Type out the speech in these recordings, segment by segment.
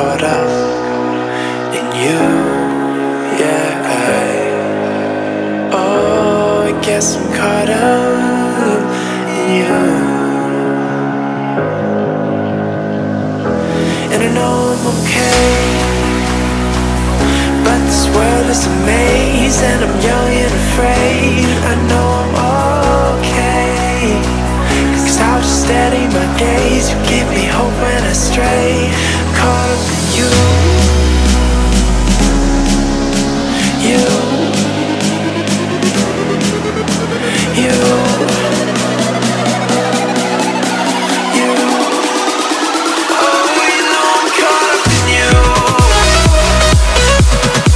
caught up in you, yeah. Oh, I guess I'm caught up in you. And I know I'm okay, but this world is a maze, and I'm young and afraid. I know I'm okay, 'cause I'll just steady my gaze. You give me hope when I stray. I'm caught up in you, you, you, you. Oh, you know I'm caught up in you. I'm caught up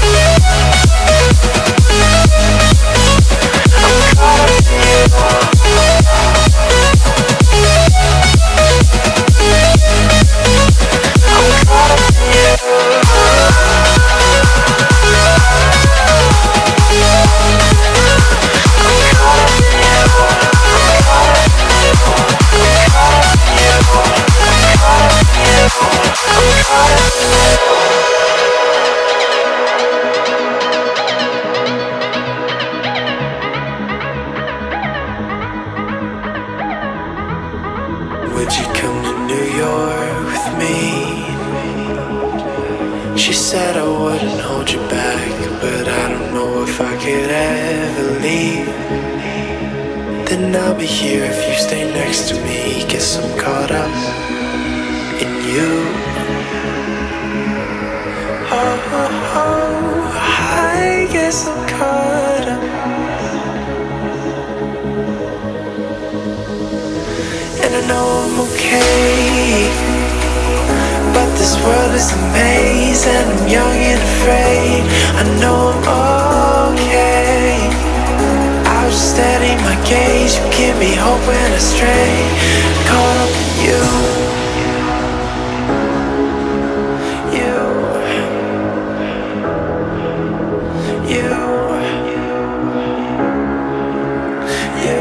in you. Would you come to New York with me? She said I wouldn't hold you back, but I don't know if I could ever leave. Then I'll be here if you stay next to me. Guess I'm caught up in you. Oh, oh, oh, I guess I'm caught up. I know I'm okay, but this world is a maze, and I'm young and afraid. I know I'm okay, I'll just steady my gaze. You give me hope when I stray. I'm caught up in you, you, you, you, you.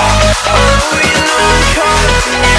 Oh, you know I'm caught up in you.